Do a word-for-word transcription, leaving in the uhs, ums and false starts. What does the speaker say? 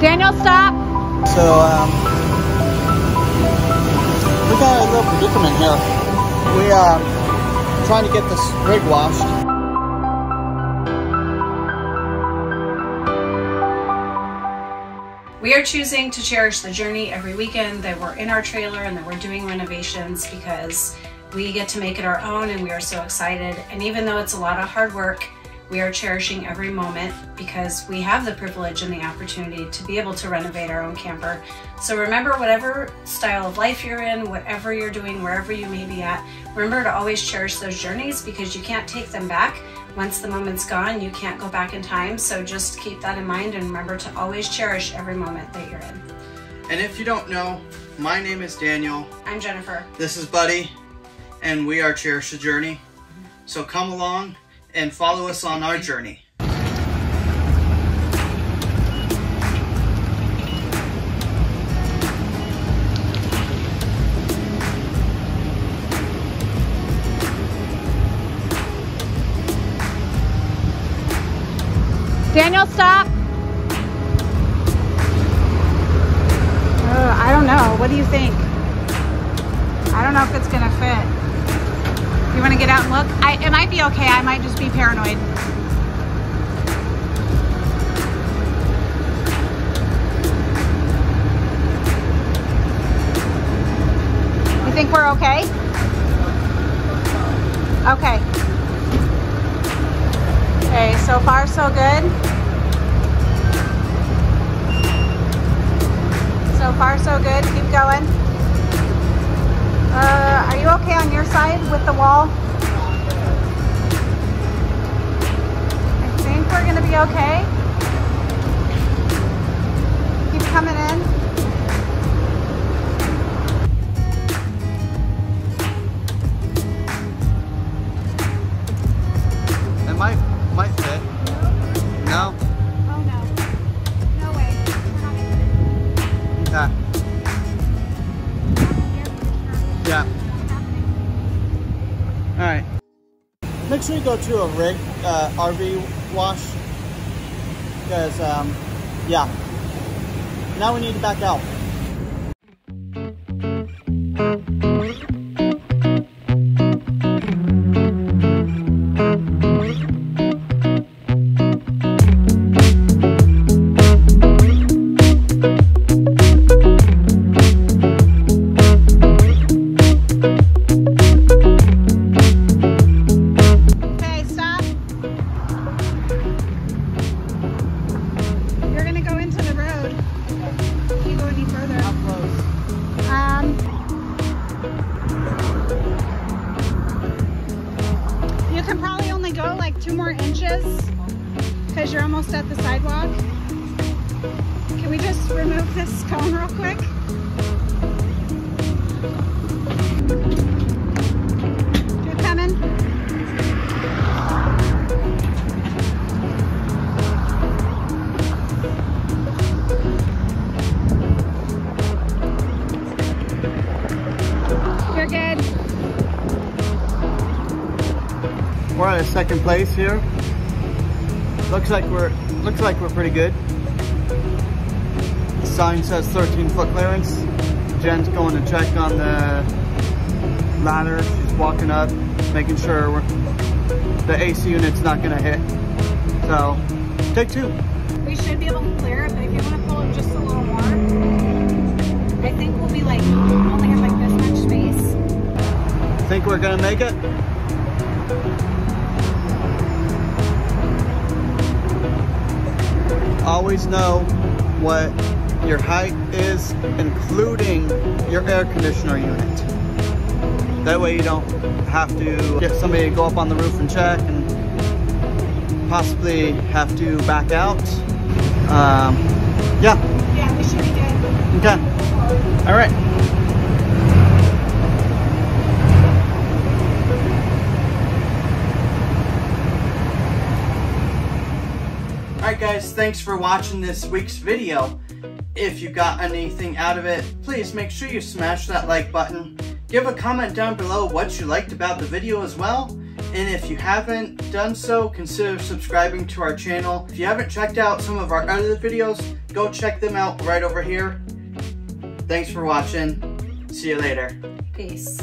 Daniel, stop. So, um, we got a little predicament here. We are uh, trying to get this rig washed. We are choosing to cherish the journey every weekend that we're in our trailer and that we're doing renovations, because we get to make it our own and we are so excited. And even though it's a lot of hard work, we are cherishing every moment because we have the privilege and the opportunity to be able to renovate our own camper. So remember, whatever style of life you're in, whatever you're doing, wherever you may be at, remember to always cherish those journeys, because you can't take them back. Once the moment's gone, you can't go back in time. So just keep that in mind and remember to always cherish every moment that you're in. And if you don't know, my name is Daniel. I'm Jennifer. This is Buddy, and we are Cherish the Journey. So come along and follow us on our journey. Daniel, stop. Oh, I don't know. What do you think? I don't know if it's gonna fit. You want to get out and look? I, it might be okay. I might just be paranoid. You think we're okay? Okay. Okay, so far so good. So far so good. Keep going. Uh, are you okay on your side with the wall? I think we're gonna be okay. Keep coming in. It might, might fit. No? Oh no. No way. We're not gonna fit. Yeah. Yeah. Alright. Make sure you go to a rig, uh, R V wash. Because, um, yeah. Now we need to back out. Because you're almost at the sidewalk. Can we just remove this cone real quick? You're coming. You're good. We're at a second place here. Looks like we're looks like we're pretty good. The sign says thirteen foot clearance. Jen's going to check on the ladder. She's walking up, making sure we're, the A C unit's not going to hit. So take two. We should be able to clear it, but if you want to pull it just a little more, I think we'll be like only have like this much space. Think we're going to make it? Always know what your height is, including your air conditioner unit. That way you don't have to get somebody to go up on the roof and check and possibly have to back out. Um, yeah. Yeah, we should be good. Okay. All right. Alright guys, thanks for watching this week's video. If you got anything out of it, please make sure you smash that like button. Give a comment down below what you liked about the video as well. and if you haven't done so, consider subscribing to our channel. If you haven't checked out some of our other videos, go check them out right over here. Thanks for watching. See you later. Peace.